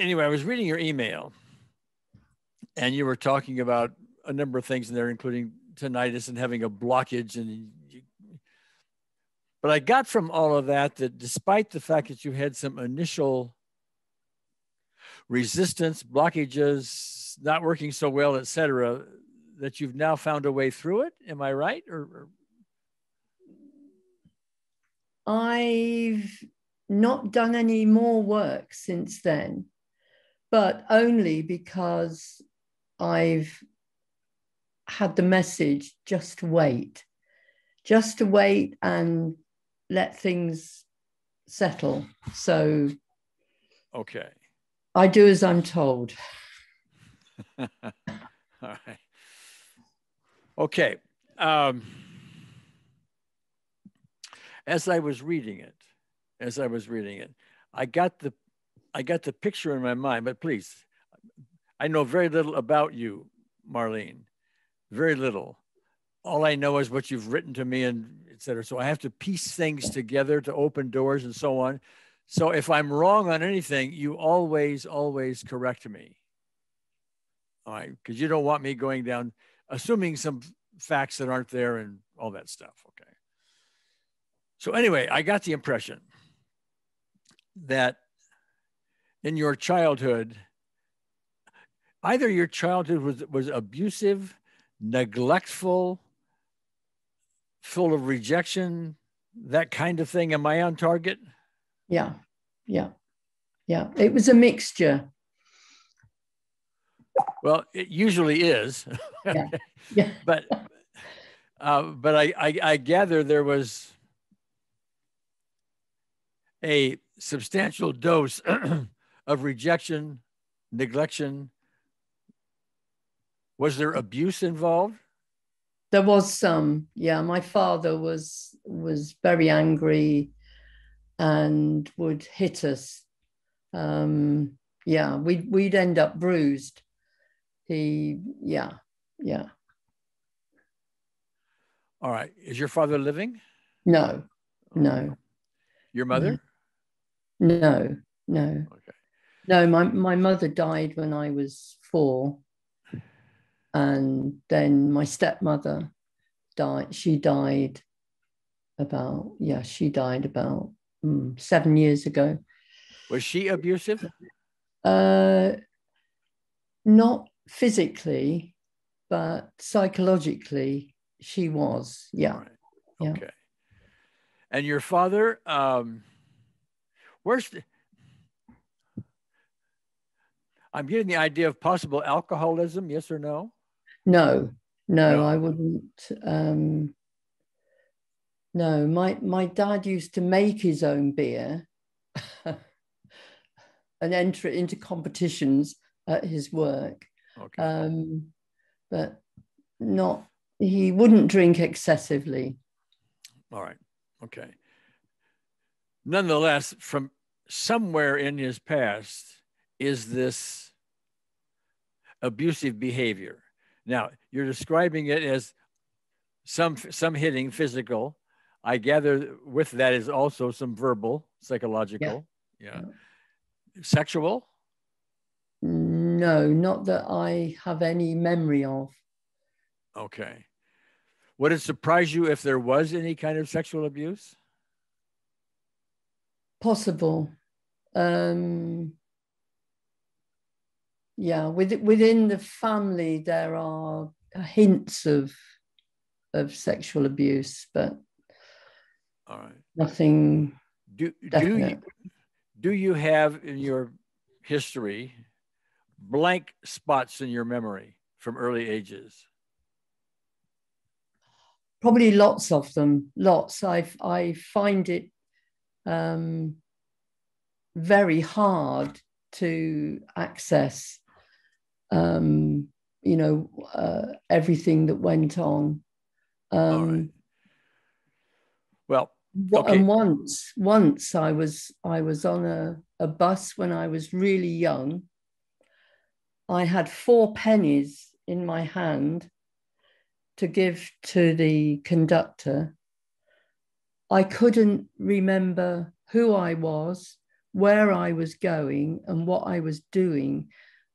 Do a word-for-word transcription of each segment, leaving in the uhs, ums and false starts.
anyway, I was reading your email and you were talking about a number of things in there, including tinnitus and having a blockage. And you, but I got from all of that that despite the fact that you had some initial resistance, blockages, not working so well, et cetera, that you've now found a way through it. Am I right? Or, or... I've not done any more work since then, but only because I've had the message, just wait, just to wait and let things settle. So, okay. I do as I'm told. All right. Okay. Um, as I was reading it, as I was reading it, I got the, I got the picture in my mind, but please, I know very little about you, Marlene, very little. All I know is what you've written to me and et cetera. So I have to piece things together to open doors and so on. So if I'm wrong on anything, you always, always correct me. All right, because you don't want me going down, assuming some facts that aren't there and all that stuff, okay? So anyway, I got the impression that in your childhood, either your childhood was, was abusive, neglectful, full of rejection, that kind of thing. Am I on target? Yeah, yeah, yeah. It was a mixture. Well, it usually is. Yeah. Yeah. But uh, but I, I, I gather there was a substantial dose of rejection, neglection. Was there abuse involved? There was some, yeah. My father was was very angry and would hit us. Um, yeah, we'd, we'd end up bruised. He, yeah, yeah. All right, is your father living? No, no. Your mother? No, no. Okay. No, my, my mother died when I was four. And then my stepmother died, she died about, yeah, she died about Mm, seven years ago. Was she abusive? Uh, not physically, but psychologically, she was. Yeah. Right. Yeah. Okay. And your father, um, where's the, I'm getting the idea of possible alcoholism, yes or no? No, no, no. I wouldn't. Um, No, my, my dad used to make his own beer and enter into competitions at his work. Okay. Um, but not, he wouldn't drink excessively. All right, okay. Nonetheless, from somewhere in his past is this abusive behavior. Now, you're describing it as some, some hitting, physical. I gather with that is also some verbal, psychological, yeah. Yeah. Sexual? No, not that I have any memory of. Okay. Would it surprise you if there was any kind of sexual abuse? Possible. Um, yeah, with, within the family, there are hints of, of sexual abuse, but all right. Nothing. Do, do, you, do you have in your history blank spots in your memory from early ages? Probably lots of them, lots. I, I find it um, very hard to access, um, you know, uh, everything that went on. Um, all right. Well, okay. And once, once I was, I was on a, a bus when I was really young. I had four pennies in my hand to give to the conductor. I couldn't remember who I was, where I was going and what I was doing.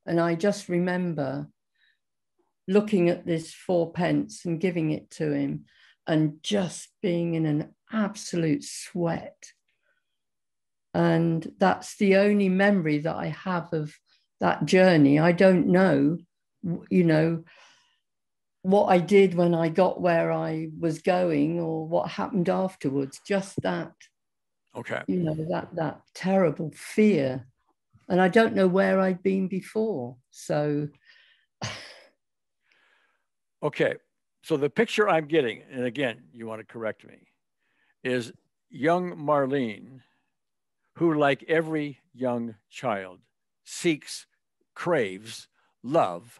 And I just remember looking at this four pence and giving it to him and just being in an absolute sweat. And that's the only memory that I have of that journey. I don't know, you know, what I did when I got where I was going or what happened afterwards, just that, okay, you know, that, that terrible fear. And I don't know where I'd been before. So. Okay. So the picture I'm getting, and again, you want to correct me, is young Marlene, who like every young child seeks, craves love,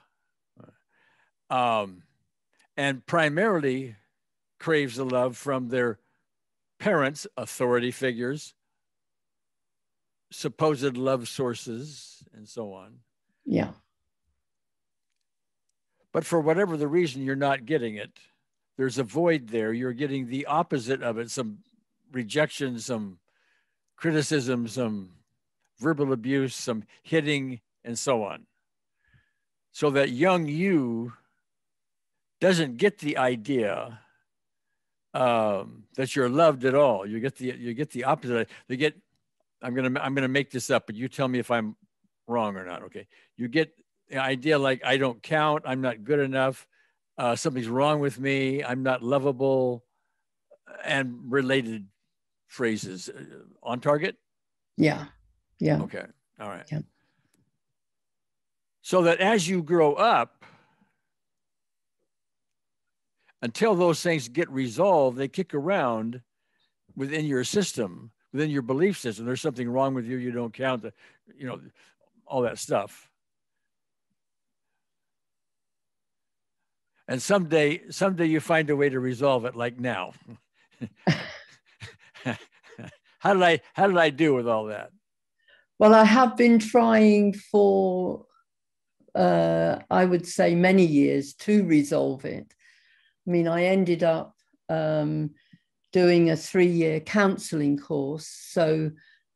um, and primarily craves the love from their parents, authority figures, supposed love sources, and so on. Yeah. But for whatever the reason, you're not getting it. There's a void there. You're getting the opposite of it, some rejection, some criticism, some verbal abuse, some hitting, and so on. So that young you doesn't get the idea um, that you're loved at all. You get the you get the opposite. You get I'm gonna I'm gonna make this up, but you tell me if I'm wrong or not. Okay, you get the idea like I don't count, I'm not good enough, uh, something's wrong with me, I'm not lovable, and related phrases. On target? Yeah. Yeah. Okay. All right. Yeah. So that as you grow up, until those things get resolved, they kick around within your system, within your belief system. There's something wrong with you. You don't count, the, you know, all that stuff. And someday, someday you find a way to resolve it, like now. How did I, how did I do with all that? Well, I have been trying for, uh, I would say, many years to resolve it. I mean, I ended up um, doing a three-year counselling course, so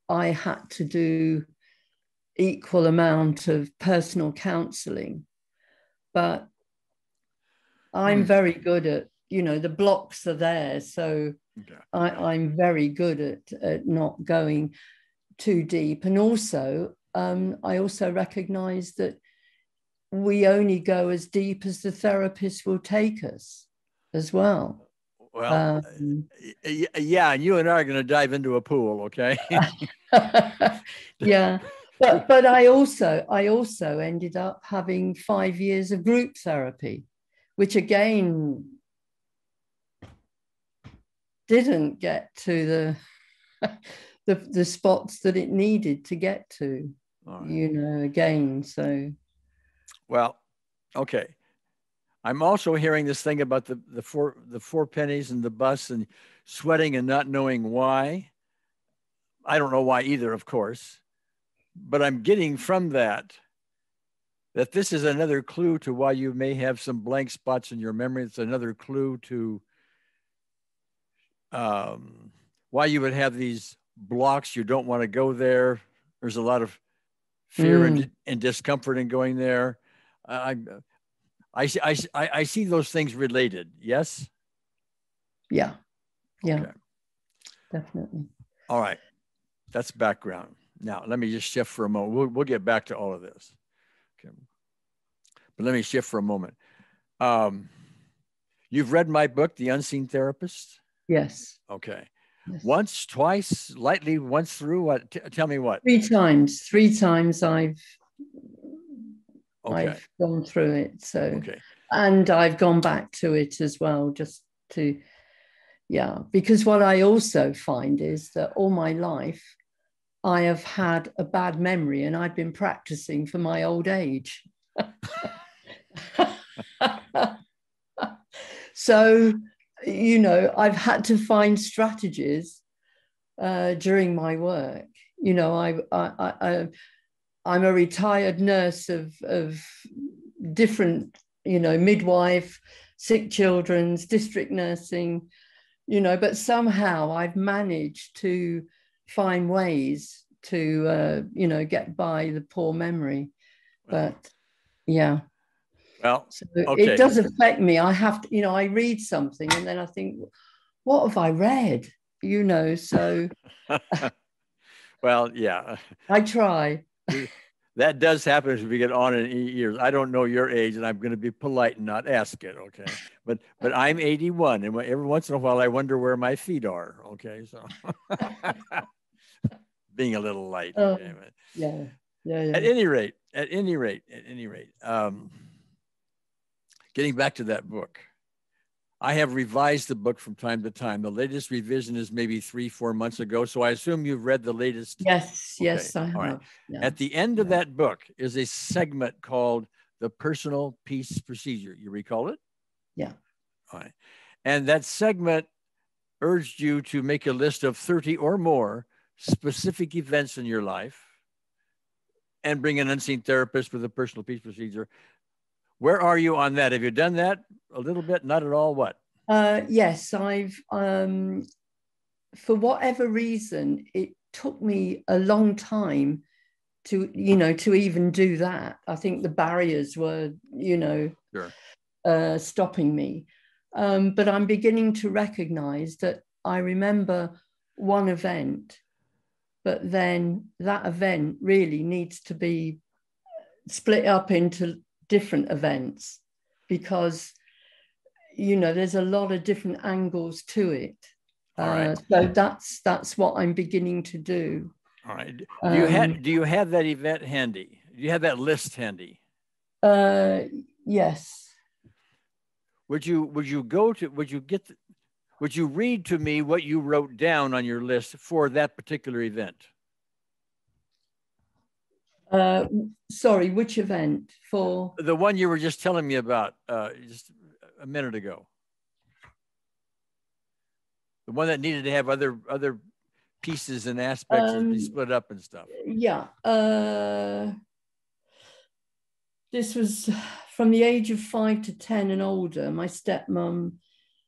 I had to do equal amount of personal counselling. But I'm very good at, you know, the blocks are there, so okay. I, I'm very good at, at not going too deep. And also, um, I also recognize that we only go as deep as the therapist will take us as well. Well, um, yeah, and you and I are going to dive into a pool, okay? Yeah, but, but I also, I also ended up having five years of group therapy, which again, didn't get to the... The, the spots that it needed to get to, right. You know, again, so. Well, okay. I'm also hearing this thing about the, the, four, the four pennies and the bus and sweating and not knowing why. I don't know why either, of course, but I'm getting from that, that this is another clue to why you may have some blank spots in your memory. It's another clue to um, why you would have these blocks. You don't want to go there. There's a lot of fear mm. and, and discomfort in going there. Uh, I, I, I, I see those things related. Yes? Yeah. Yeah. Okay. Definitely. All right. That's background. Now, let me just shift for a moment. We'll, we'll get back to all of this. Okay. But let me shift for a moment. Um, you've read my book, The Unseen Therapist? Yes. Okay. Yes. Once, twice, lightly, once through, what? T tell me what? Three times, three times I've, okay. I've gone through it. So, okay. And I've gone back to it as well, just to, yeah. Because what I also find is that all my life, I have had a bad memory and I've been practicing for my old age. So, you know, I've had to find strategies uh, during my work. You know, I, I, I, I'm a retired nurse of, of different, you know, midwife, sick children's, district nursing, you know, but somehow I've managed to find ways to, uh, you know, get by the poor memory. But yeah. Well, so okay. It does affect me. I have to, you know, I read something and then I think, what have I read? You know, so. Well, yeah. I try. That does happen as we get on in years. I don't know your age, and I'm going to be polite and not ask it, okay? But but I'm eighty-one, and every once in a while, I wonder where my feet are, okay? So being a little light. Oh, okay, yeah, yeah, yeah. At any rate, at any rate, at any rate, um, getting back to that book, I have revised the book from time to time. The latest revision is maybe three, four months ago. So I assume you've read the latest. Yes, okay. Yes, I have. All right. Yeah. At the end of yeah. that book is a segment called the Personal Peace Procedure. You recall it? Yeah. All right. And that segment urged you to make a list of thirty or more specific events in your life and bring an unseen therapist for the Personal Peace Procedure. Where are you on that? Have you done that a little bit? Not at all. What? Uh, yes, I've, um, for whatever reason, it took me a long time to, you know, to even do that. I think the barriers were, you know, sure. uh, stopping me. Um, but I'm beginning to recognize that I remember one event, but then that event really needs to be split up into different events, because, you know, there's a lot of different angles to it. All right. Uh, so that's that's what I'm beginning to do. All right. Do um, you have do you have that event handy? Do you have that list handy? Uh, yes. Would you would you go to would you get the, would you read to me what you wrote down on your list for that particular event? Uh, sorry, which event? For the one you were just telling me about uh, just a minute ago. The one that needed to have other other pieces and aspects um, and be split up and stuff. Yeah. Uh, this was from the age of five to ten and older. My stepmom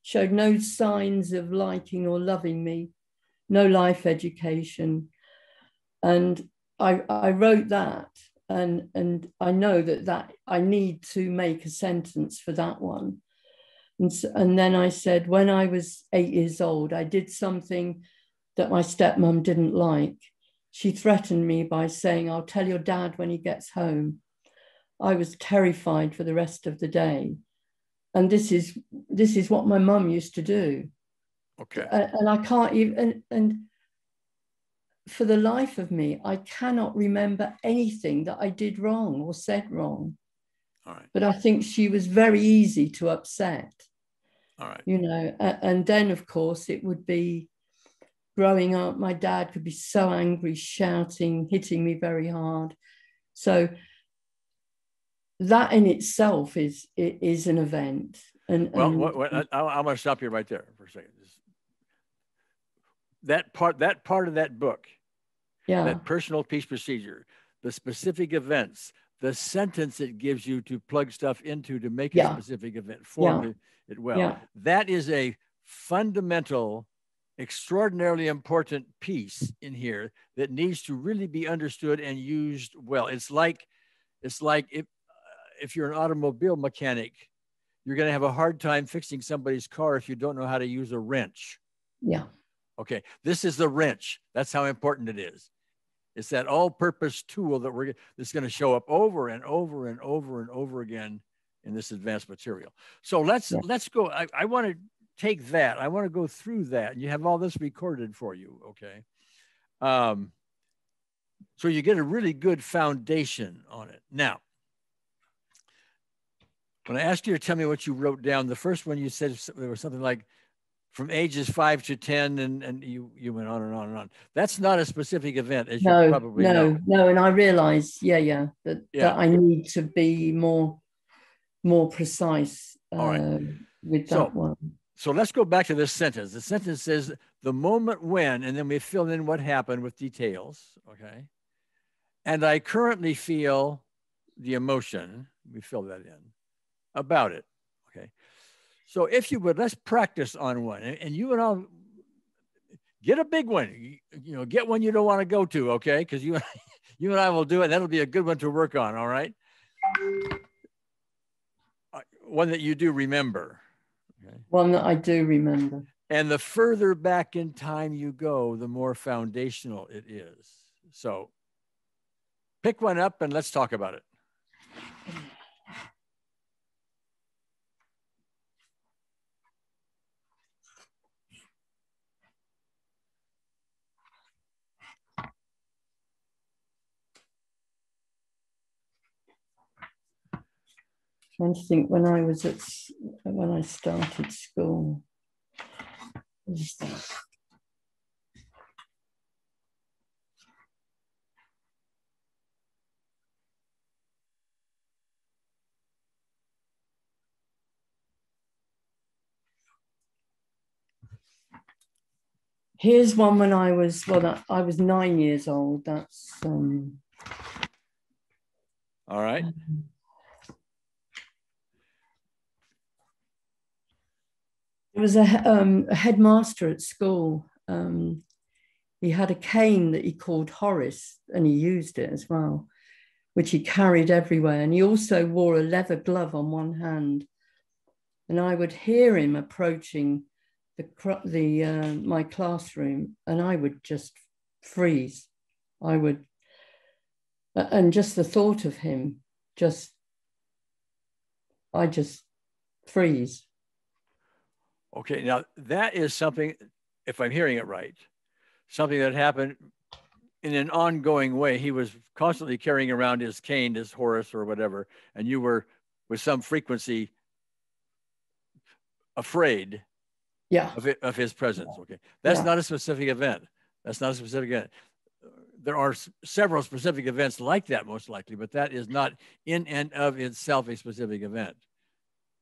showed no signs of liking or loving me, no life education, and I, I wrote that, and, and I know that, that I need to make a sentence for that one. And, so, and then I said, when I was eight years old, I did something that my stepmom didn't like. She threatened me by saying, "I'll tell your dad when he gets home." I was terrified for the rest of the day. And this is, this is what my mum used to do. Okay. And, and I can't even... And, and, for the life of me, I cannot remember anything that I did wrong or said wrong. All right. But I think she was very easy to upset. All right. You know, and then of course it would be growing up. My dad could be so angry, shouting, hitting me very hard. So that in itself is is an event. And well, and, what, what, I, I'm going to stop you right there for a second. Just that part, that part of that book, yeah, that Personal Peace Procedure, the specific events, the sentence it gives you to plug stuff into to make yeah. a specific event form yeah. it well. Yeah. That is a fundamental, extraordinarily important piece in here that needs to really be understood and used well. It's like, it's like if, uh, if you're an automobile mechanic, you're going to have a hard time fixing somebody's car if you don't know how to use a wrench. Yeah. Okay, this is the wrench. That's how important it is. It's that all-purpose tool that we're that's going to show up over and over and over and over again in this advanced material. So let's yeah. let's go. I, I want to take that. I want to go through that. And you have all this recorded for you. Okay. Um, so you get a really good foundation on it. Now, when I asked you to tell me what you wrote down, the first one you said there was something like, from ages five to ten, and, and you, you went on and on and on. That's not a specific event, as no, you probably no, know. No, no, and I realize, yeah, yeah that, yeah, that I need to be more more precise uh, right. with that so, one. So let's go back to this sentence. The sentence says, the moment when, and then we fill in what happened with details, okay? And I currently feel the emotion, we fill that in, about it, okay? So if you would, let's practice on one. And you and I'll, get a big one, you, you know, get one you don't want to go to, okay? Because you, you and I will do it. That'll be a good one to work on, all right? One that you do remember. Okay? One that I do remember. And the further back in time you go, the more foundational it is. So pick one up and let's talk about it. I'm trying to think when I was at, when I started school. Here's one when I was, well, that, I was nine years old. That's um, all right. Um, There was a, um, a headmaster at school. Um, he had a cane that he called Horace, and he used it as well, which he carried everywhere. And he also wore a leather glove on one hand. And I would hear him approaching the, the uh, my classroom, and I would just freeze. I would, and just the thought of him, just, I just freeze. Okay, now that is something, if I'm hearing it right, something that happened in an ongoing way. He was constantly carrying around his cane, his Horace or whatever, and you were with some frequency afraid yeah. of, it, of his presence. Okay, that's yeah. not a specific event. That's not a specific event. There are several specific events like that most likely, but that is not in and of itself a specific event.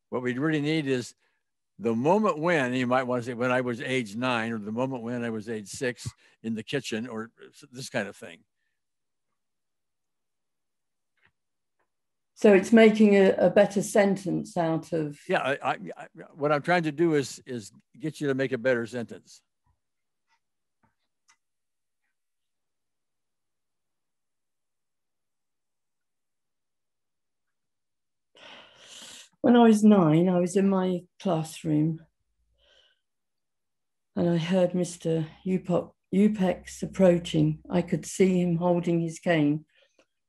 What we really need is the moment when, you might want to say, when I was age nine, or the moment when I was age six in the kitchen, or this kind of thing. So it's making a, a better sentence out of... Yeah, I, I, I, what I'm trying to do is, is get you to make a better sentence. When I was nine, I was in my classroom and I heard Mister Upex approaching. I could see him holding his cane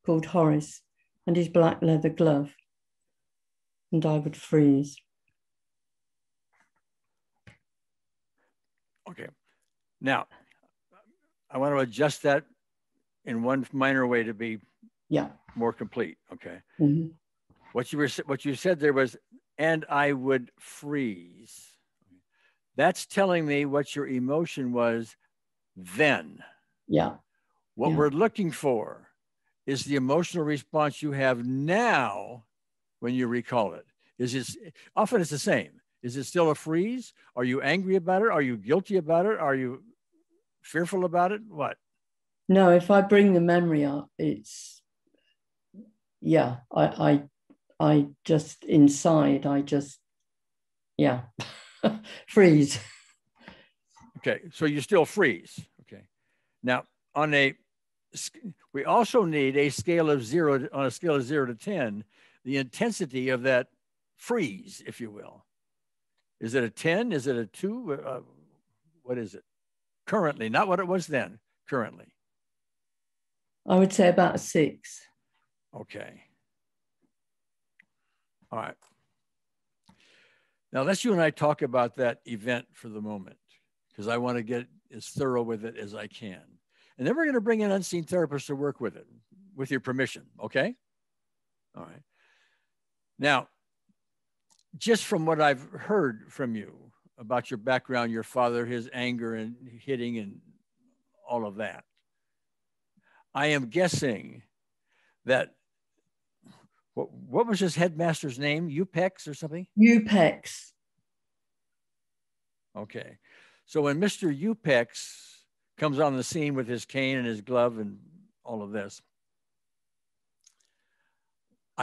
called Horace and his black leather glove, and I would freeze. Okay, now I want to adjust that in one minor way to be yeah. more complete, okay? Mm-hmm. What you were, what you said there was, and I would freeze. That's telling me what your emotion was then. Yeah. What yeah. we're looking for is the emotional response you have now when you recall it. Is it often it's the same? Is it still a freeze? Are you angry about it? Are you guilty about it? Are you fearful about it? What? No, if I bring the memory up, it's yeah. I. I I just, inside, I just, yeah, freeze. Okay, so you still freeze, okay. Now, on a, we also need a scale of zero, on a scale of zero to ten, the intensity of that freeze, if you will. Is it a ten? Is it a two? Uh, what is it? Currently, not what it was then, currently. I would say about a six. Okay. All right. Now let's you and I talk about that event for the moment, because I want to get as thorough with it as I can. And then we're going to bring an unseen therapist to work with it, with your permission, okay? All right. Now, just from what I've heard from you about your background, your father, his anger and hitting and all of that, I am guessing that What, what was his headmaster's name? Upex or something? Upex. Okay. So when Mister Upex comes on the scene with his cane and his glove and all of this,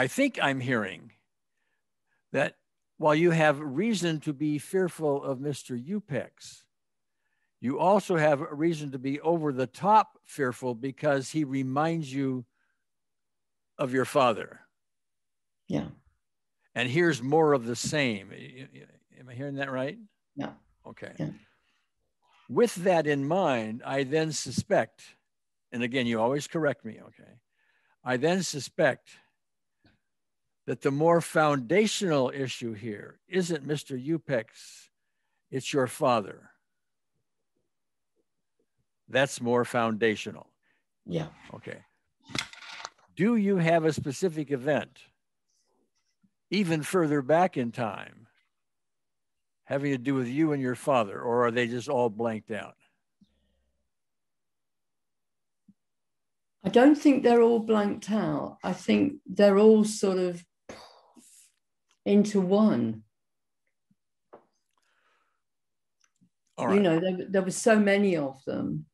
I think I'm hearing that while you have reason to be fearful of Mister Upex, You also have a reason to be over the top fearful because he reminds you of your father. Yeah. And here's more of the same. Am I hearing that right? No. Okay. Yeah. With that in mind, I then suspect, and again, you always correct me, okay? I then suspect that the more foundational issue here isn't Mister Upex, it's your father. That's more foundational. Yeah. Okay. Do you have a specific event, even further back in time, having to do with you and your father, or are they just all blanked out? I don't think they're all blanked out. I think they're all sort of into one. All right. You know, there, there were so many of them.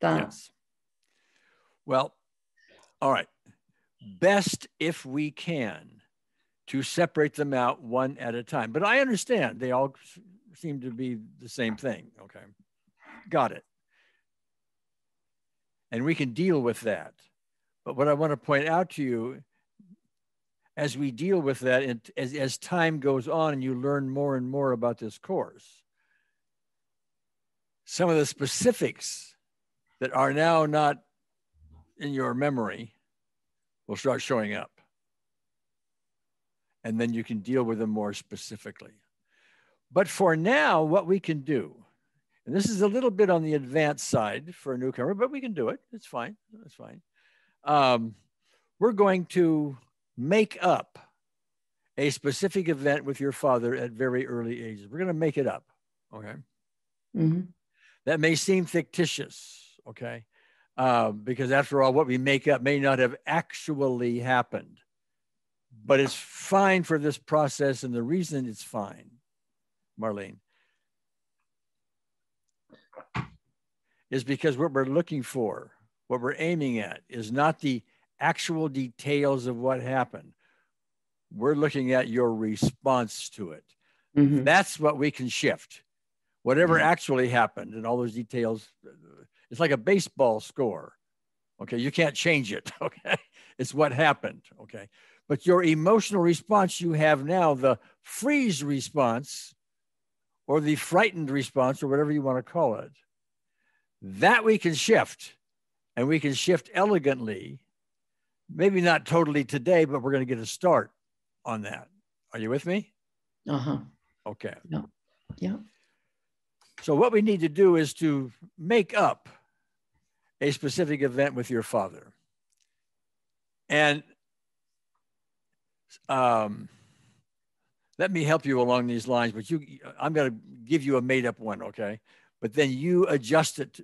That's. Yeah. Well, all right. Best if we can to separate them out one at a time. But I understand they all seem to be the same thing. Okay. Got it. And we can deal with that. But what I want to point out to you, as we deal with that, and as, as time goes on and you learn more and more about this course, some of the specifics that are now not in your memory will start showing up. And then you can deal with them more specifically. But for now, what we can do, and this is a little bit on the advanced side for a newcomer, but we can do it. It's fine. It's fine. Um, we're going to make up a specific event with your father at very early ages. We're going to make it up. Okay. Mm-hmm. That may seem fictitious. Okay. Uh, because after all, what we make up may not have actually happened. But it's fine for this process, and the reason it's fine, Marlene, is because what we're looking for, what we're aiming at, is not the actual details of what happened. We're looking at your response to it. Mm-hmm. That's what we can shift. Whatever mm-hmm. actually happened and all those details, it's like a baseball score. Okay, you can't change it, okay? It's what happened, okay? But your emotional response you have now, the freeze response or the frightened response or whatever you want to call it, that we can shift, and we can shift elegantly. Maybe not totally today, but we're going to get a start on that. Are you with me? Uh-huh. Okay. No. Yeah. So what we need to do is to make up a specific event with your father. And Um, let me help you along these lines, but you, I'm going to give you a made up one. Okay. But then you adjust it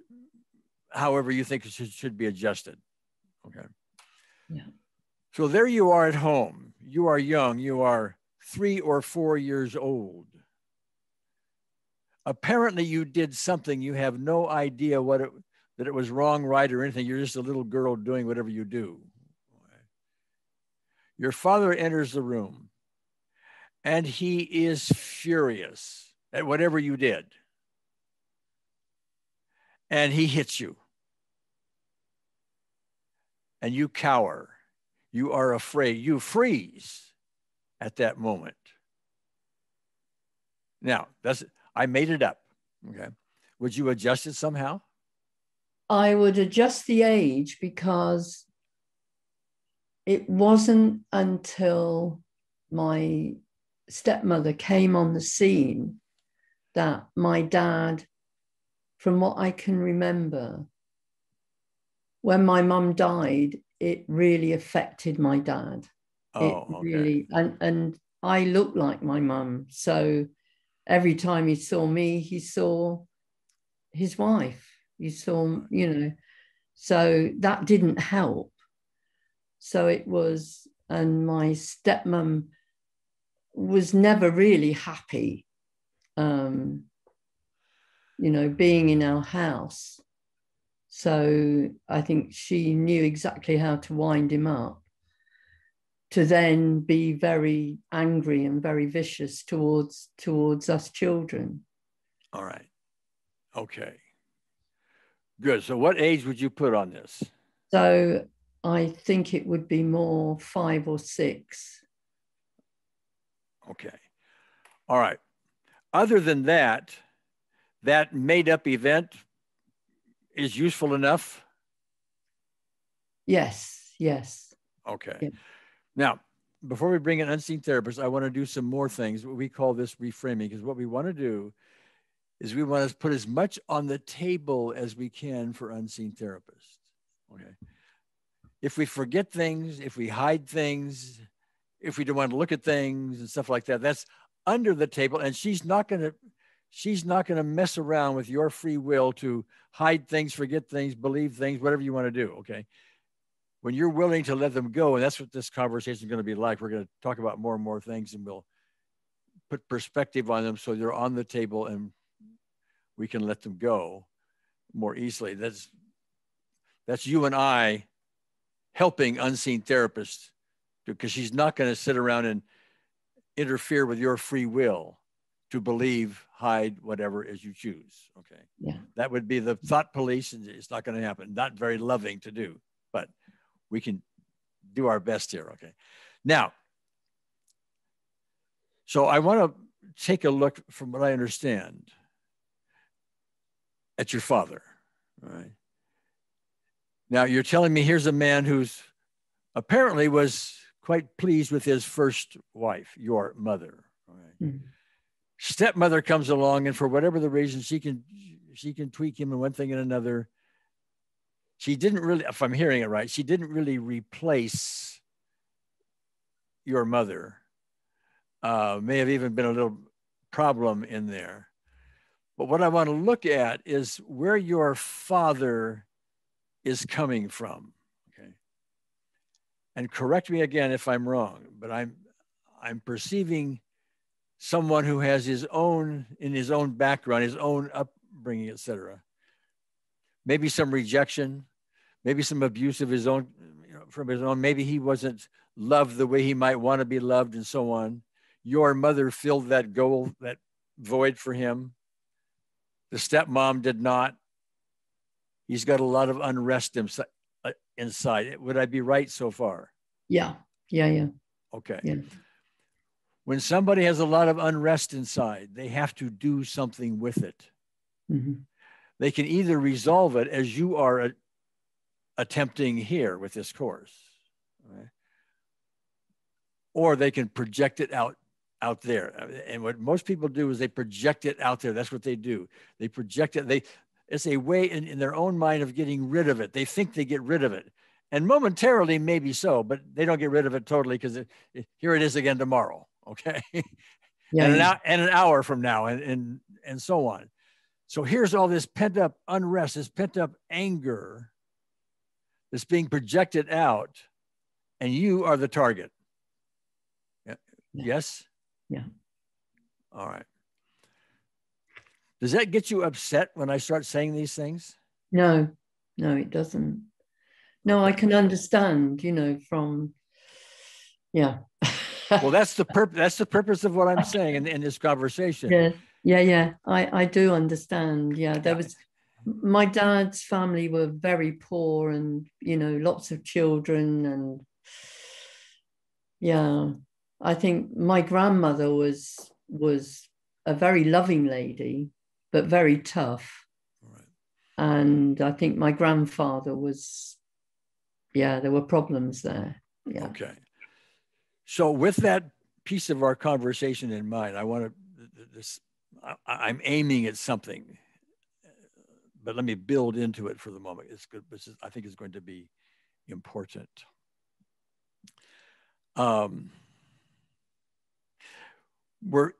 however you think it should, should be adjusted. Okay. Yeah. So there you are at home. You are young. You are three or four years old. Apparently you did something. You have no idea what it, that it was wrong, right, or anything. You're just a little girl doing whatever you do. Your father enters the room and he is furious at whatever you did. And he hits you. And you cower. You are afraid. You freeze at that moment. Now, that's, I made it up. Okay. Would you adjust it somehow? I would adjust the age, because it wasn't until my stepmother came on the scene that my dad, from what I can remember, when my mum died, it really affected my dad. Oh, it really, okay. and, and I looked like my mum. So every time he saw me, he saw his wife. He saw, you know, so that didn't help. So it was, and my stepmom was never really happy, um, you know, being in our house. So I think she knew exactly how to wind him up, to then be very angry and very vicious towards towards us children. All right. Okay. Good. So what age would you put on this? So I think it would be more five or six. Okay. All right. Other than that, that made-up event is useful enough? Yes, yes. Okay. Yeah. Now, before we bring an unseen therapist, I want to do some more things. We call this reframing, because what we want to do is we want to put as much on the table as we can for unseen therapists. Okay. If we forget things, if we hide things, if we don't want to look at things and stuff like that, that's under the table. And she's not going to, she's not going to mess around with your free will to hide things, forget things, believe things, whatever you want to do. Okay. When you're willing to let them go, and that's what this conversation is going to be like. We're going to talk about more and more things, and we'll put perspective on them so they're on the table and we can let them go more easily. That's, that's you and I helping unseen therapists, because she's not going to sit around and interfere with your free will to believe, hide, whatever as you choose. Okay. Yeah. That would be the thought police, and it's not going to happen. Not very loving to do, but we can do our best here. Okay. Now, so I want to take a look, from what I understand, at your father. All right. Now you're telling me here's a man who's apparently was quite pleased with his first wife, your mother. All right. Mm-hmm. Stepmother comes along, and for whatever the reason, she can she can tweak him in one thing and another. She didn't really, if I'm hearing it right, she didn't really replace your mother. Uh, may have even been a little problem in there. But what I want to look at is where your father is coming from. Okay. And correct me again if I'm wrong, but I'm I'm perceiving someone who has his own, in his own background, his own upbringing, et cetera. Maybe some rejection, maybe some abuse of his own, you know, from his own. Maybe he wasn't loved the way he might want to be loved, and so on. Your mother filled that goal, that void for him. The stepmom did not. He's got a lot of unrest inside. Would I be right so far? Yeah, yeah, yeah. Okay. Yeah. When somebody has a lot of unrest inside, they have to do something with it. Mm-hmm. They can either resolve it as you are a, attempting here with this course, right? Or they can project it out, out there. And what most people do is they project it out there. That's what they do. They project it. They, it's a way in, in their own mind of getting rid of it. They think they get rid of it. And momentarily, maybe so, but they don't get rid of it totally, because it, it, here it is again tomorrow, okay? Yeah, and, an hour, and an hour from now, and, and, and so on. So here's all this pent up unrest, this pent up anger that's being projected out, and you are the target. Yeah. Yes? Yeah. All right. Does that get you upset when I start saying these things? No, no, it doesn't. No, I can understand, you know, from, yeah. Well, that's the purpose. That's the purpose of what I'm saying in, in this conversation. Yeah. Yeah, yeah, I, I do understand. Yeah, there was, my dad's family were very poor, and, you know, lots of children. And yeah, I think my grandmother was, was a very loving lady, but very tough. Right. And I think my grandfather was, yeah, there were problems there. Yeah. Okay. So with that piece of our conversation in mind, I want to, this, I'm aiming at something, but let me build into it for the moment. It's good. This is, I think, is going to be important. Um, we're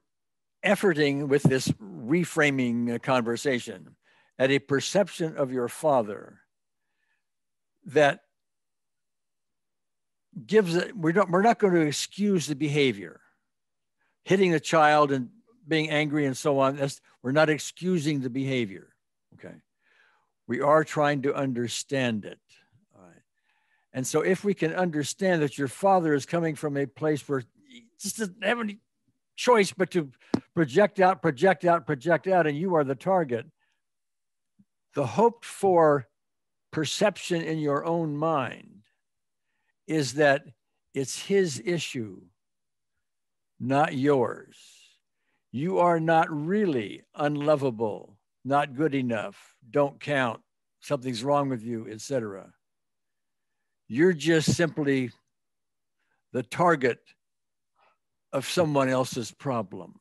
efforting with this reframing conversation at a perception of your father that gives it. We're not. We're not going to excuse the behavior, hitting a child and being angry and so on. That's, we're not excusing the behavior, okay? We are trying to understand it, all right? And so if we can understand that your father is coming from a place where he just doesn't have any choice but to project out, project out, project out, and you are the target, the hoped for perception in your own mind is that it's his issue, not yours. You are not really unlovable, not good enough, don't count, something's wrong with you, et cetera. You're just simply the target of someone else's problem.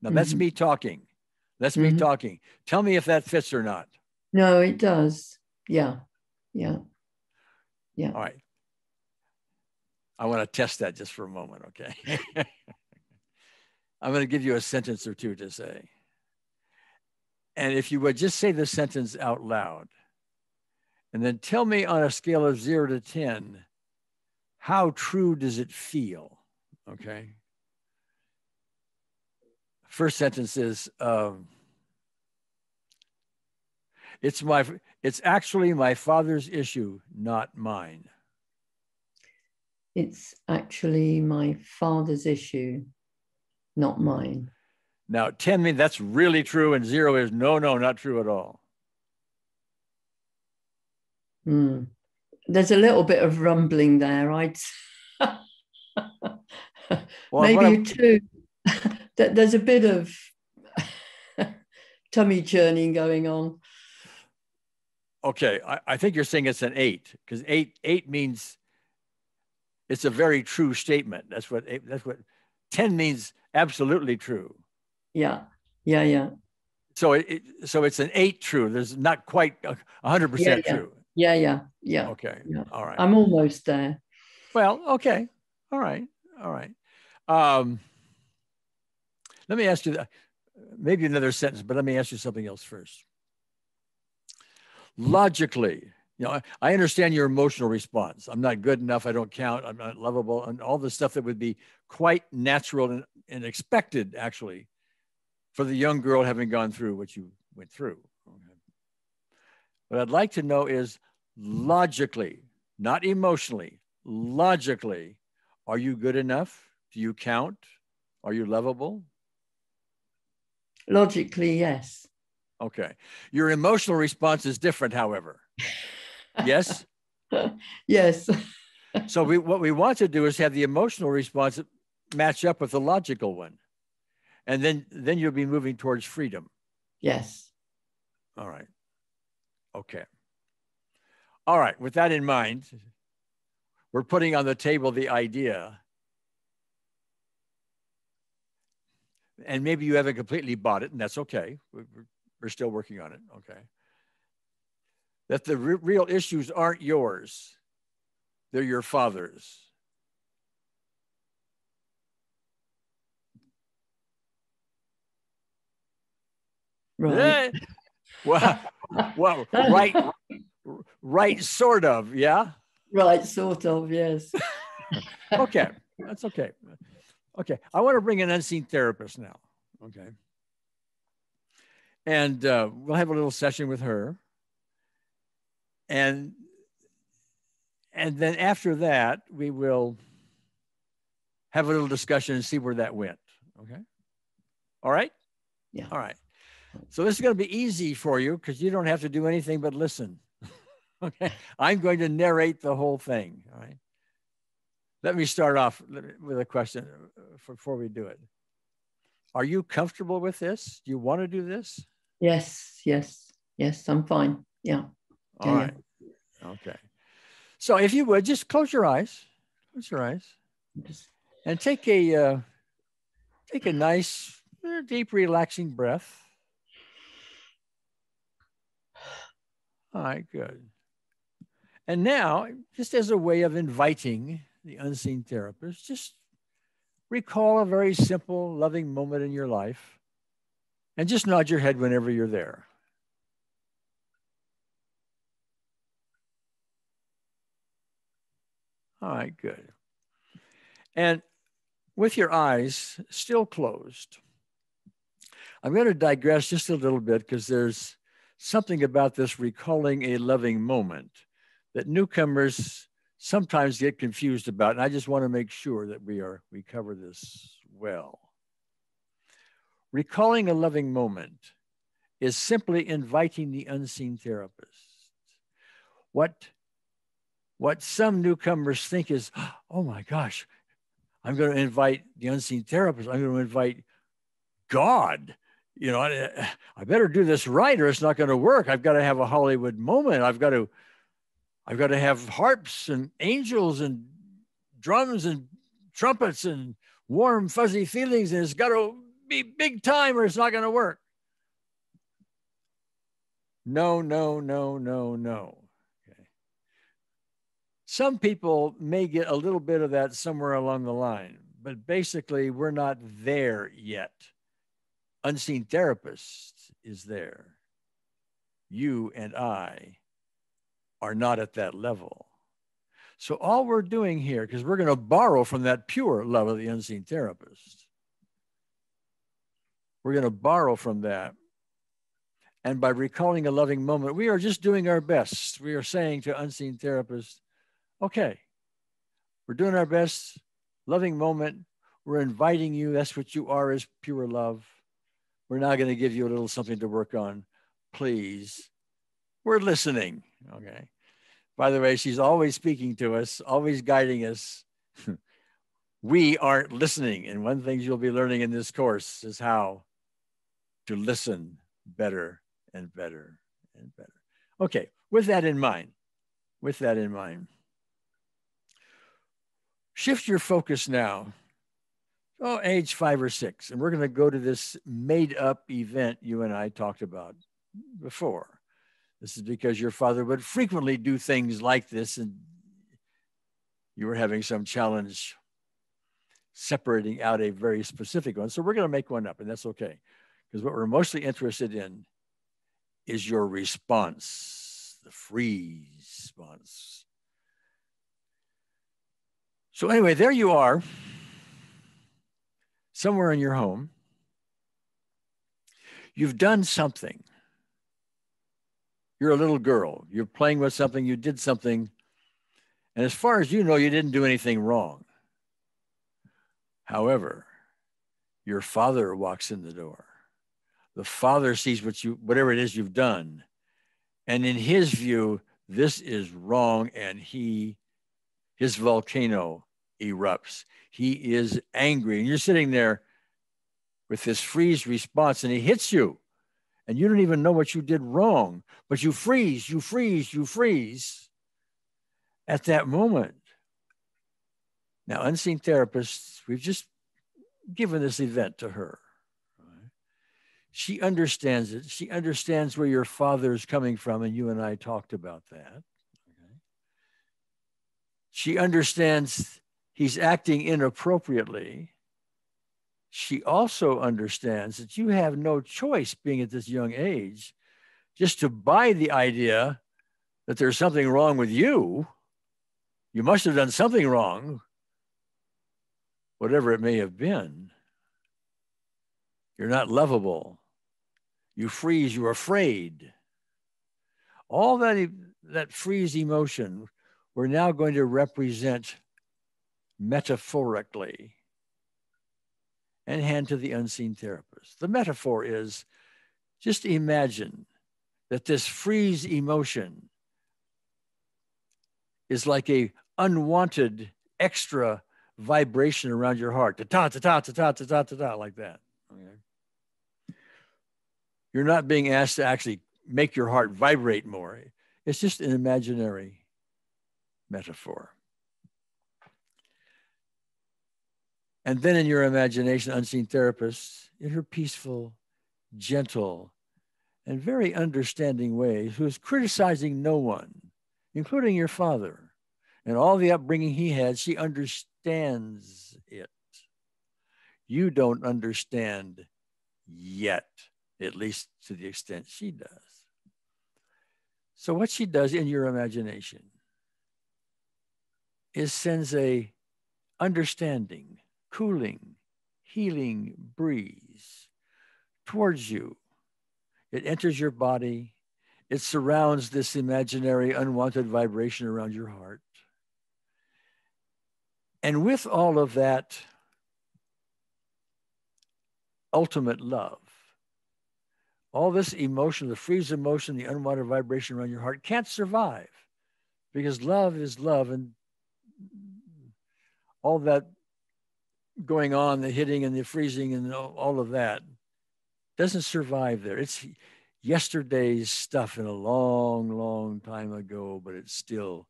Now mm-hmm. that's me talking. That's mm-hmm. me talking. Tell me if that fits or not. No, it does. Yeah. Yeah. Yeah. All right. I want to test that just for a moment, okay? I'm going to give you a sentence or two to say. And if you would just say the sentence out loud, and then tell me on a scale of zero to ten, how true does it feel, okay? First sentence is, um, it's, my, it's actually my father's issue, not mine. It's actually my father's issue, not mine. Now, ten means that's really true, and zero is no, no, not true at all. Mm. There's a little bit of rumbling there, right? Well, maybe two. There's a bit of tummy churning going on. Okay, I, I think you're saying it's an eight, because eight, eight means it's a very true statement. That's what, that's what ten means, absolutely true. Yeah, yeah, yeah. So it, it so it's an eight true. There's not quite one hundred percent yeah, yeah. true. Yeah, yeah, yeah. Okay, yeah. All right. I'm almost there. Well, okay, all right, all right. Um, let me ask you, that, maybe another sentence, but let me ask you something else first. Logically, you know, I understand your emotional response. I'm not good enough. I don't count. I'm not lovable. And all the stuff that would be quite natural and, and expected, actually, for the young girl having gone through what you went through. Okay. What I'd like to know is logically, not emotionally, logically, are you good enough? Do you count? Are you lovable? Logically, yes. Okay. Your emotional response is different, however. Yes? Yes. So we, what we want to do is have the emotional response match up with the logical one. And then, then you'll be moving towards freedom. Yes. All right. Okay. All right. With that in mind, we're putting on the table the idea. And maybe you haven't completely bought it, and that's okay. We're, we're still working on it. Okay. That the re real issues aren't yours. They're your father's. Right. Eh? Well, well, right, right, sort of, yeah? Right, sort of, yes. Okay, that's okay. Okay, I want to bring an unseen therapist now, okay? And uh, we'll have a little session with her. And, and then after that, we will have a little discussion and see where that went, okay? All right? Yeah. All right. So this is going to be easy for you because you don't have to do anything but listen. Okay, I'm going to narrate the whole thing. All right. Let me start off with a question before we do it. Are you comfortable with this? Do you want to do this? Yes, yes, yes. I'm fine. Yeah. All yeah, right. Yeah. Okay. So if you would just close your eyes, close your eyes, and take a uh, take a nice, deep, relaxing breath. All right, good. And now, just as a way of inviting the unseen therapist, just recall a very simple, loving moment in your life and just nod your head whenever you're there. All right, good. And with your eyes still closed, I'm going to digress just a little bit because there's something about this recalling a loving moment that newcomers sometimes get confused about. And I just want to make sure that we are, we cover this well. Recalling a loving moment is simply inviting the unseen therapist. What, what some newcomers think is, oh my gosh, I'm going to invite the unseen therapist. I'm going to invite God. You know, I, I better do this right or it's not going to work. I've got to have a Hollywood moment. I've got to, I've got to have harps and angels and drums and trumpets and warm, fuzzy feelings. And it's got to be big time or it's not going to work. No, no, no, no, no. Okay. Some people may get a little bit of that somewhere along the line, but basically we're not there yet. Unseen therapist is there. You and I are not at that level. So all we're doing here, because we're going to borrow from that pure love of the unseen therapist. We're going to borrow from that. And by recalling a loving moment, we are just doing our best. We are saying to unseen therapist, okay, we're doing our best, loving moment. We're inviting you. That's what you are, is pure love. We're now going to give you a little something to work on, please. We're listening, okay? By the way, she's always speaking to us, always guiding us. We aren't listening. And one thing you'll be learning in this course is how to listen better and better and better. Okay, with that in mind, with that in mind, shift your focus now. Oh, age five or six. And we're going to go to this made up event you and I talked about before. This is because your father would frequently do things like this and you were having some challenge separating out a very specific one. So we're going to make one up, and that's okay. Because what we're mostly interested in is your response, the free response. So anyway, there you are. Somewhere in your home, you've done something. You're a little girl. You're playing with something. You did something. And as far as you know, you didn't do anything wrong. However, your father walks in the door. The father sees what you, whatever it is you've done. And in his view, this is wrong. And he, his volcano erupts. He is angry, and you're sitting there with this freeze response, and he hits you, and you don't even know what you did wrong, but you freeze, you freeze, you freeze at that moment. Now, unseen therapists, we've just given this event to her. Right? She understands it. She understands where your father is coming from, and you and I talked about that. Okay. She understands he's acting inappropriately. She also understands that you have no choice, being at this young age, just to buy the idea that there's something wrong with you. You must have done something wrong, whatever it may have been. You're not lovable. You freeze, you're afraid. All that, that freeze emotion, we're now going to represent metaphorically and hand to the unseen therapist. The metaphor is, just imagine that this freeze emotion is like a unwanted extra vibration around your heart. Ta-ta, ta-ta, ta-ta, ta-ta, ta-ta, like that. Okay. You're not being asked to actually make your heart vibrate more. It's just an imaginary metaphor. And then in your imagination, unseen therapist, in her peaceful, gentle, and very understanding way, who is criticizing no one, including your father, and all the upbringing he had, she understands it. You don't understand yet, at least to the extent she does. So what she does in your imagination is sends a understanding, cooling, healing breeze towards you. It enters your body. It surrounds this imaginary unwanted vibration around your heart. And with all of that ultimate love, All this emotion, the freeze emotion, the unwanted vibration around your heart can't survive, because love is love, and all that going on, the hitting and the freezing and all of that doesn't survive there. It's yesterday's stuff in a long, long time ago, but it still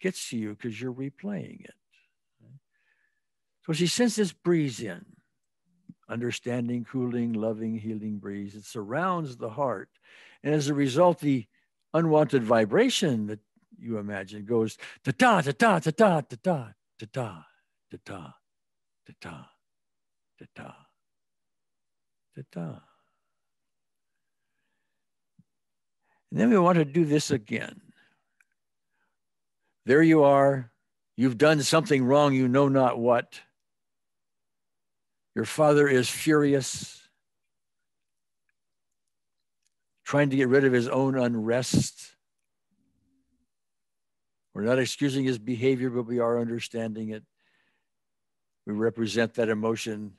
gets to you because you're replaying it. So she sends this breeze in, understanding, cooling, loving, healing breeze. It surrounds the heart. And as a result, the unwanted vibration that you imagine goes ta-ta, ta-ta, ta-ta, ta-ta, ta-ta, ta-ta, ta-ta, ta-ta, ta-ta. And then we want to do this again. There you are. You've done something wrong, you know not what. Your father is furious, trying to get rid of his own unrest. We're not excusing his behavior, but we are understanding it. We represent that emotion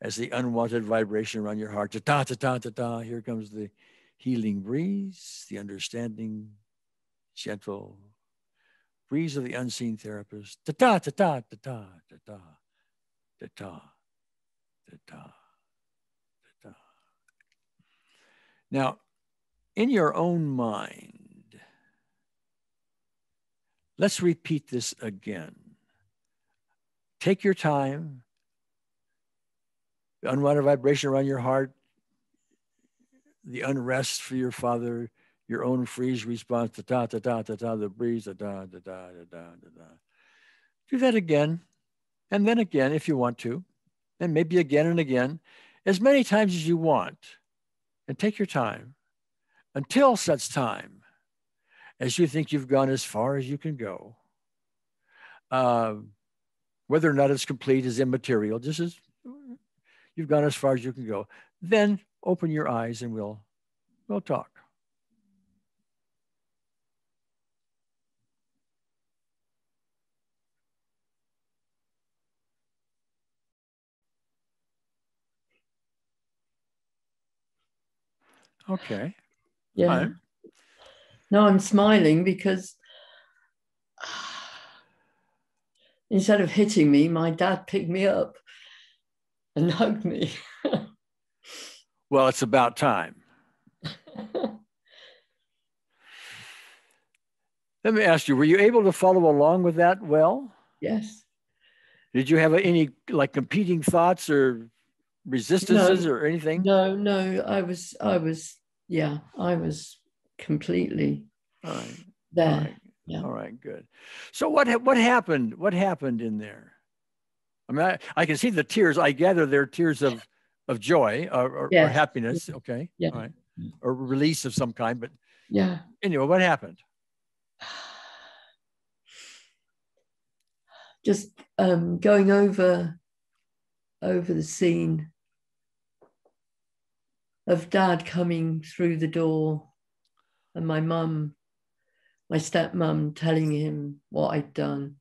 as the unwanted vibration around your heart. Ta-ta, ta-ta, ta-ta. Here comes the healing breeze, the understanding, gentle breeze of the unseen therapist. Ta-ta, ta-ta, ta-ta, ta-ta, ta-ta, ta-ta, ta-ta. Now, in your own mind, let's repeat this again. Take your time. The unwanted vibration around your heart, the unrest for your father, your own freeze response, ta-ta, ta-ta, ta-ta, the breeze, ta-ta, ta-ta, ta-ta, ta-ta. Do that again, and then again, if you want to, and maybe again and again, as many times as you want, and take your time, until such time as you think you've gone as far as you can go. Uh, whether or not it's complete is immaterial, just as you've gone as far as you can go. Then open your eyes and we'll, we'll talk. Okay. Yeah. I'm... No, I'm smiling because instead of hitting me, my dad picked me up and hugged me. Well, it's about time. Let me ask you, were you able to follow along with that well? Yes. Did you have any like competing thoughts or resistances no, or anything? No, no, I was, I was, yeah, I was completely all right. there. All right. Yeah. All right, good. So what, what happened? What happened in there? I mean, I, I can see the tears. I gather they're tears of, of joy or, or, yeah. or happiness. Okay. Yeah. All right. Or release of some kind, but yeah. Anyway, what happened? Just um, going over, over the scene of Dad coming through the door and my mum, my stepmum, telling him what I'd done.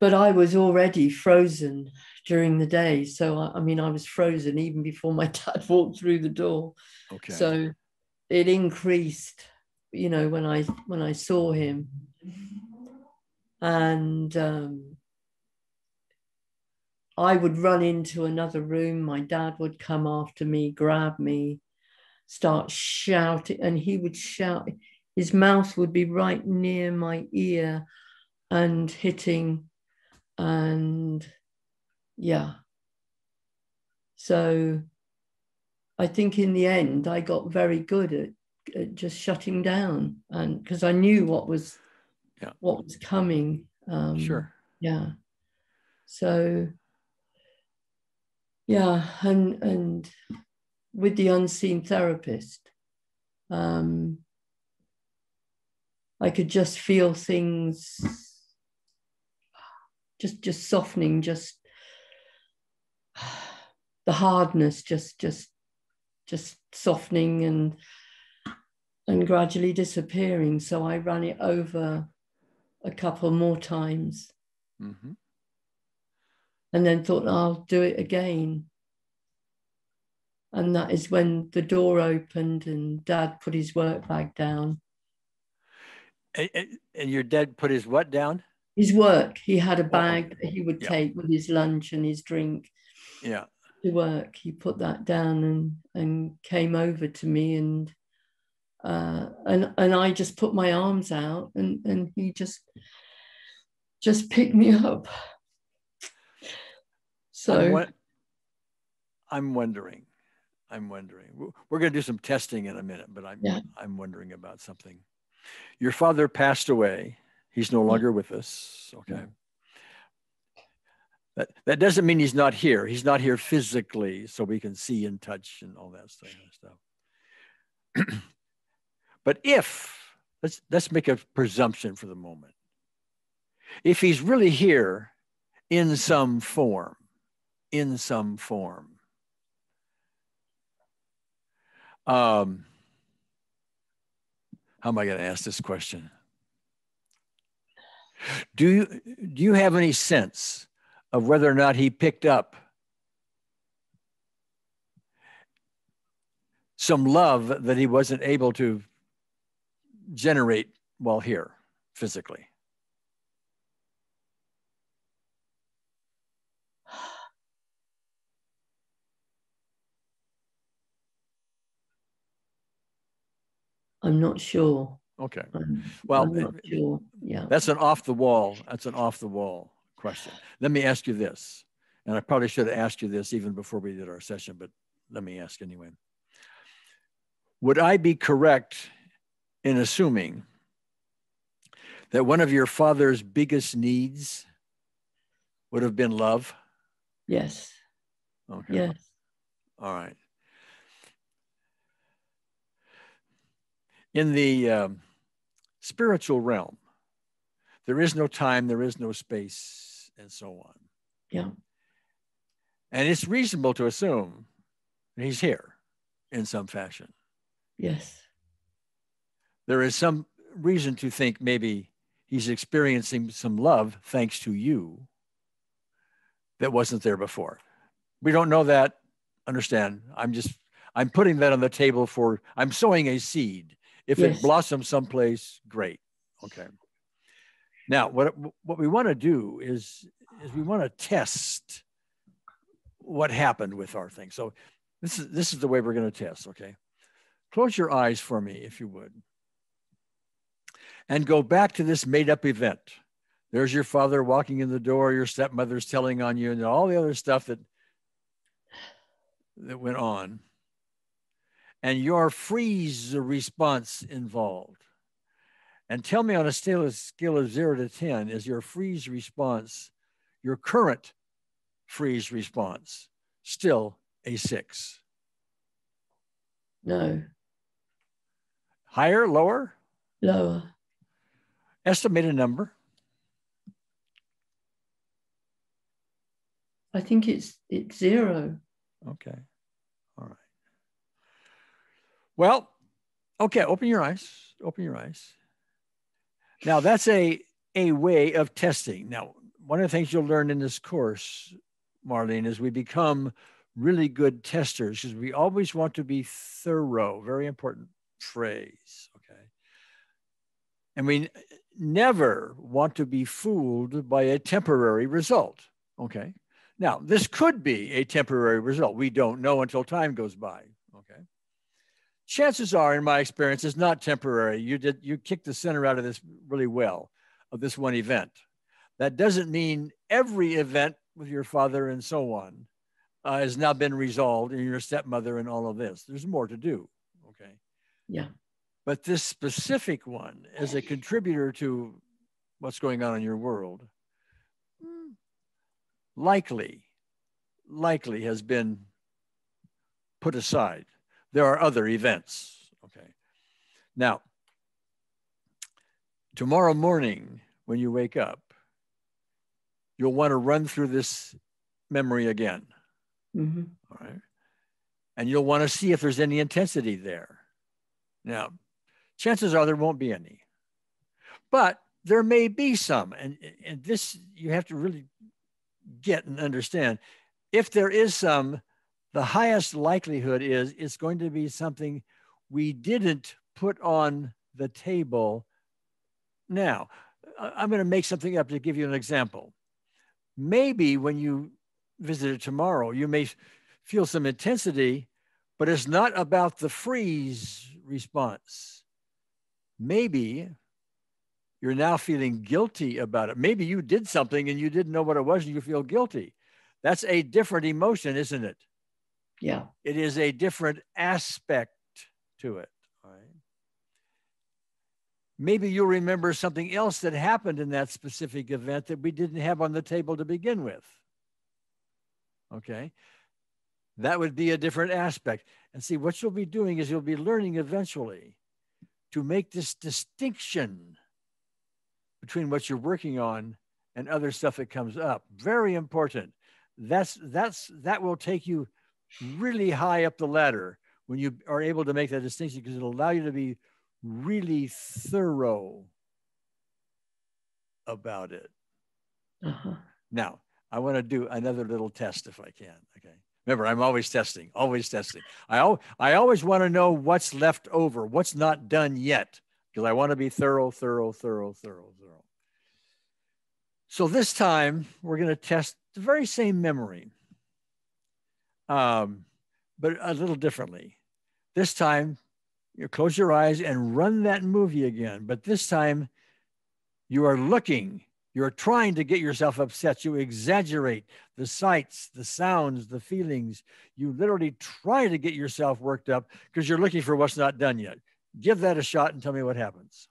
But I was already frozen during the day. So, I, I mean, I was frozen even before my dad walked through the door. Okay. So it increased, you know, when I, when I saw him. And um, I would run into another room. My dad would come after me, grab me, start shouting, and he would shout. His mouth would be right near my ear and hitting, and yeah. So I think in the end, I got very good at, at just shutting down, and because I knew what was, yeah. what was coming. Um, sure. Yeah. So yeah, and and with the unseen therapist, um, I could just feel things just just softening, just the hardness just just just softening and and gradually disappearing. So I ran it over a couple more times. Mm-hmm. And then thought, I'll do it again. And that is when the door opened and Dad put his work bag down. And, and your dad put his what down? His work. He had a bag that he would yeah. take with his lunch and his drink. Yeah. To work. He put that down and and came over to me, and uh, and and I just put my arms out, and and he just just picked me up. So I'm, wa- I'm wondering. I'm wondering. We're going to do some testing in a minute, but I'm yeah. I'm wondering about something. Your father passed away. He's no longer with us. Okay. That, that doesn't mean he's not here. He's not here physically, so we can see and touch and all that stuff. But if, let's, let's make a presumption for the moment. If he's really here in some form, in some form, um, how am I going to ask this question? Do you, do you have any sense of whether or not he picked up some love that he wasn't able to generate while here physically? I'm not sure. Okay. Well, sure. yeah. that's an off the wall. That's an off the wall question. Let me ask you this, and I probably should have asked you this even before we did our session, but let me ask anyway. Would I be correct in assuming that one of your father's biggest needs would have been love? Yes. Okay. Yes. All right. In the um, spiritual realm, there is no time, there is no space, and so on. Yeah. And it's reasonable to assume he's here in some fashion. Yes. There is some reason to think maybe he's experiencing some love thanks to you that wasn't there before. We don't know that. Understand. I'm just, I'm putting that on the table for, I'm sowing a seed. If yes. it blossoms someplace, great. Okay. Now, what what we want to do is is we want to test what happened with our thing. So this is this is the way we're going to test. Okay. Close your eyes for me, if you would, and go back to this made-up event. There's your father walking in the door, your stepmother's telling on you, and all the other stuff that that went on. And your freeze response involved. And tell me on a scale of zero to ten, is your freeze response, your current freeze response, still a six? No. Higher, lower? Lower. Estimate a number. I think it's it's zero. Okay. All right. Well, okay, open your eyes, open your eyes. Now that's a, a way of testing. Now, one of the things you'll learn in this course, Marlene, is we become really good testers because we always want to be thorough, very important phrase, okay? And we never want to be fooled by a temporary result, okay? Now, this could be a temporary result. We don't know until time goes by, okay? Chances are, in my experience, it's not temporary. You did you kicked the center out of this really well, of this one event. That doesn't mean every event with your father and so on uh, has now been resolved, and your stepmother and all of this. There's more to do, okay? Yeah. But this specific one, as a contributor to what's going on in your world, likely, likely has been put aside. There are other events, okay? Now, tomorrow morning when you wake up, you'll want to run through this memory again, mm-hmm. all right? And you'll want to see if there's any intensity there. Now, chances are there won't be any, but there may be some, and, and this you have to really get and understand. If there is some, the highest likelihood is it's going to be something we didn't put on the table now. I'm going to make something up to give you an example. Maybe when you visit tomorrow, you may feel some intensity, but it's not about the freeze response. Maybe you're now feeling guilty about it. Maybe you did something and you didn't know what it was and you feel guilty. That's a different emotion, isn't it? Yeah. It is a different aspect to it. All right. Maybe you'll remember something else that happened in that specific event that we didn't have on the table to begin with. Okay. That would be a different aspect. And see, what you'll be doing is you'll be learning eventually to make this distinction between what you're working on and other stuff that comes up. Very important. That's, that's, that will take you really high up the ladder when you are able to make that distinction, because it'll allow you to be really thorough about it. Uh-huh. Now, I want to do another little test if I can. Okay. Remember, I'm always testing, always testing. I, al I always want to know what's left over, what's not done yet, because I want to be thorough, thorough, thorough, thorough, thorough. So this time, we're going to test the very same memory, um, but a little differently. This time, you close your eyes and run that movie again, but this time, you are looking. You're trying to get yourself upset. You exaggerate the sights, the sounds, the feelings. You literally try to get yourself worked up because you're looking for what's not done yet. Give that a shot and tell me what happens.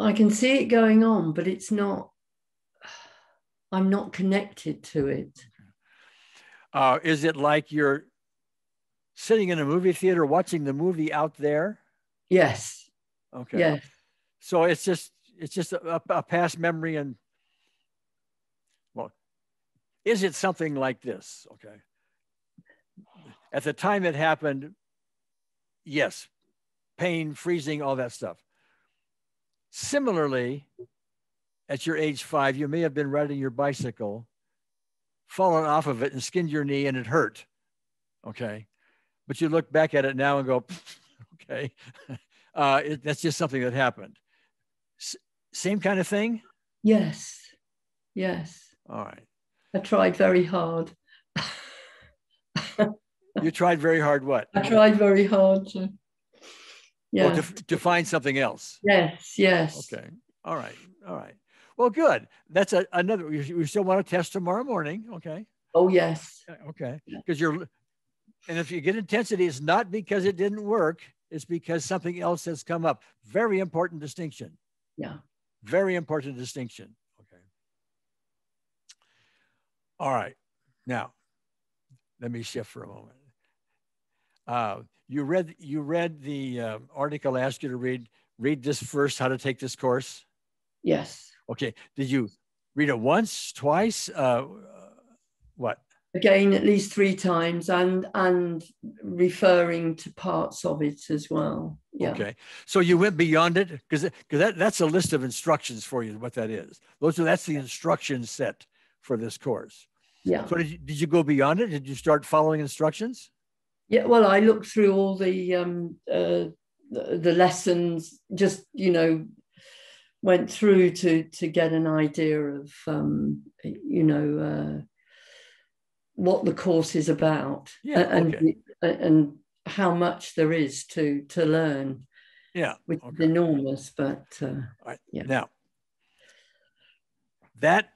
I can see it going on, but it's not, I'm not connected to it. Uh, is it like you're sitting in a movie theater watching the movie out there? Yes. Okay. Yes. So it's just, it's just a, a past memory. And well, is it something like this? Okay. At the time it happened, yes, pain, freezing, all that stuff. Similarly, at your age five, you may have been riding your bicycle, fallen off of it and skinned your knee and it hurt, okay? But you look back at it now and go, okay, uh, it, that's just something that happened. S same kind of thing? Yes, yes. All right. I tried very hard. You tried very hard what? I tried very hard to... Yeah. Or to, to find something else. Yes, yes. Okay. All right. All right. Well, good. That's a, another, we still want to test tomorrow morning. Okay. Oh, yes. Okay. Because yeah. you're, and if you get intensity, it's not because it didn't work. It's because something else has come up. Very important distinction. Yeah. Very important distinction. Okay. All right. Now, let me shift for a moment. Uh, you read, you read the uh, article I asked you to read, read this first, how to take this course? Yes. Okay. Did you read it once, twice? Uh, what? Again, at least three times and, and referring to parts of it as well. Yeah. Okay. So you went beyond it because that, that's a list of instructions for you, what that is. Those are, that's the instruction set for this course. Yeah. So did you, did you go beyond it? Did you start following instructions? Yeah, well, I looked through all the, um, uh, the the lessons, just, you know, went through to, to get an idea of, um, you know, uh, what the course is about, yeah, and, okay. and and how much there is to, to learn. Yeah. Which okay. is enormous, but uh, all right. yeah. Now, that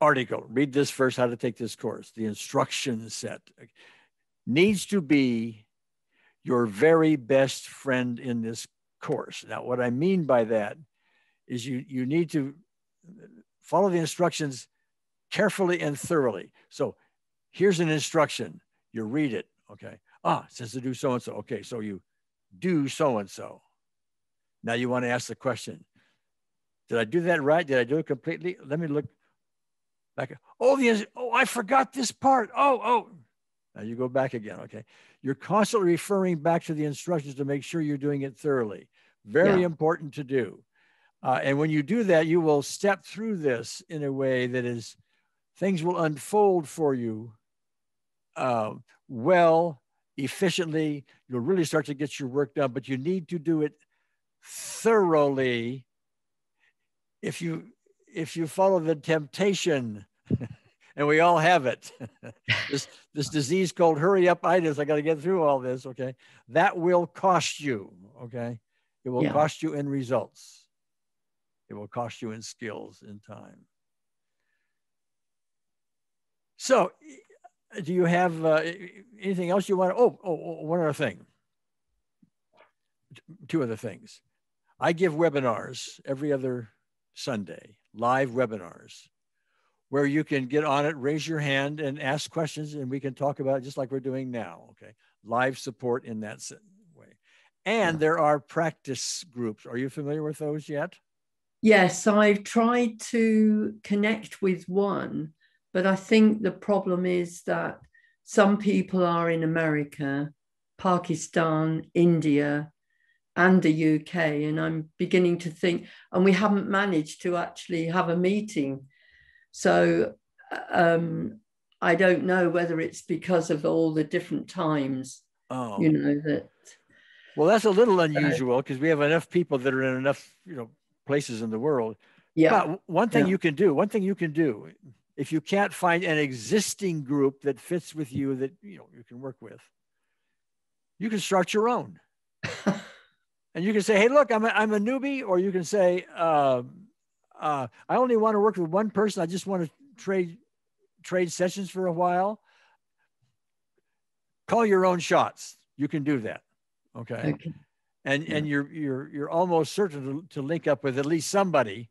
article, read this first, how to take this course, the instruction set, needs to be your very best friend in this course. Now, what I mean by that is you, you need to follow the instructions carefully and thoroughly. So here's an instruction, you read it, okay? Ah, it says to do so-and-so. Okay, so you do so-and-so. Now you want to ask the question, did I do that right? Did I do it completely? Let me look back. Oh, the, oh I forgot this part. Oh, oh. Now you go back again, okay? You're constantly referring back to the instructions to make sure you're doing it thoroughly. Very yeah. important to do. Uh, and when you do that, you will step through this in a way that is, things will unfold for you uh, well, efficiently. You'll really start to get your work done, but you need to do it thoroughly. If you, if you follow the temptation, and we all have it, this, this disease called hurry up itis, I got to get through all this, okay? That will cost you, okay? It will yeah. cost you in results. It will cost you in skills, in time. So do you have uh, anything else you want to, oh, oh, one other thing, two other things. I give webinars every other Sunday, live webinars, where you can get on it, raise your hand and ask questions, and we can talk about it just like we're doing now, okay? Live support in that way. And yeah. there are practice groups. Are you familiar with those yet? Yes, I've tried to connect with one, but I think the problem is that some people are in America, Pakistan, India, and the U K, and I'm beginning to think, and we haven't managed to actually have a meeting. So um, I don't know whether it's because of all the different times, oh. you know, that. Well, that's a little unusual because uh, we have enough people that are in enough, you know, places in the world. Yeah. But one thing yeah. you can do, one thing you can do, if you can't find an existing group that fits with you that, you know, you can work with, you can start your own. And you can say, hey, look, I'm a, I'm a newbie. Or you can say, uh, uh, I only want to work with one person. I just want to trade, trade sessions for a while. Call your own shots. You can do that. Okay. okay. And, yeah. and you're, you're, you're almost certain to, to link up with at least somebody,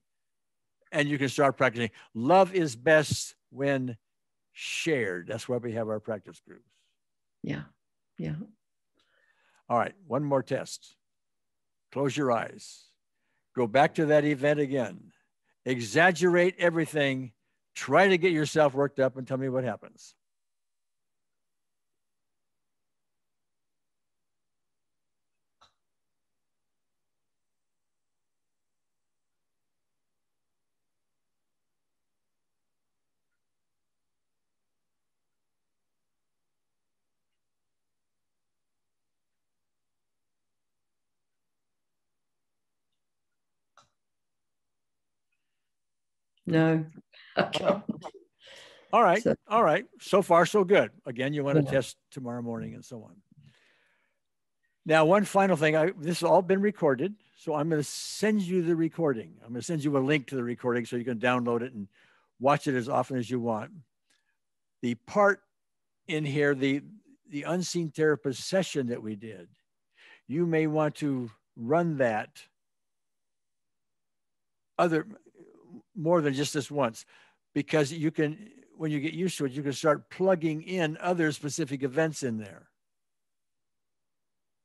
and you can start practicing. Love is best when shared. That's why we have our practice groups. Yeah, yeah. All right, one more test. Close your eyes. Go back to that event again. Exaggerate everything. Try to get yourself worked up and tell me what happens. No. Okay. All right. So, all right. So far, so good. Again, you want to yeah. test tomorrow morning and so on. Now, one final thing. I, this has all been recorded. So I'm going to send you the recording. I'm going to send you a link to the recording so you can download it and watch it as often as you want. The part in here, the, the unseen therapist session that we did, you may want to run that other... more than just this once, because you can, when you get used to it, you can start plugging in other specific events in there.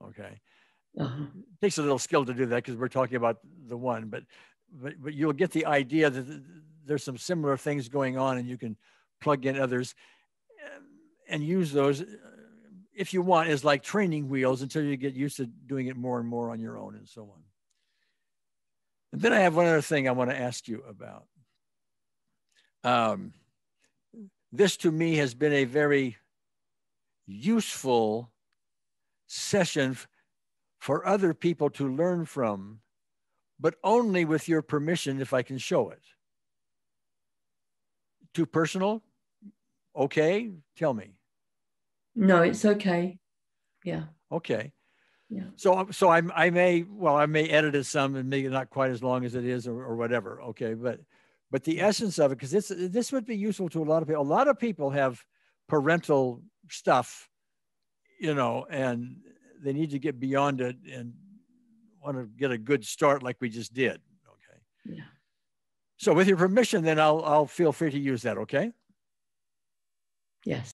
Okay. Uh-huh. It takes a little skill to do that because we're talking about the one, but, but, but you'll get the idea that there's some similar things going on and you can plug in others and use those if you want as like training wheels until you get used to doing it more and more on your own and so on. And then I have one other thing I want to ask you about. Um, this to me has been a very useful session for other people to learn from, but only with your permission if I can show it. Too personal? Okay, tell me. No, it's okay. Yeah. Okay. Yeah. So, so I, I may, well, I may edit it some and make it not quite as long as it is or, or whatever. Okay. But, but the essence of it, because this, this would be useful to a lot of people. A lot of people have parental stuff, you know, and they need to get beyond it and want to get a good start like we just did. Okay. Yeah. So with your permission, then I'll, I'll feel free to use that. Okay. Yes.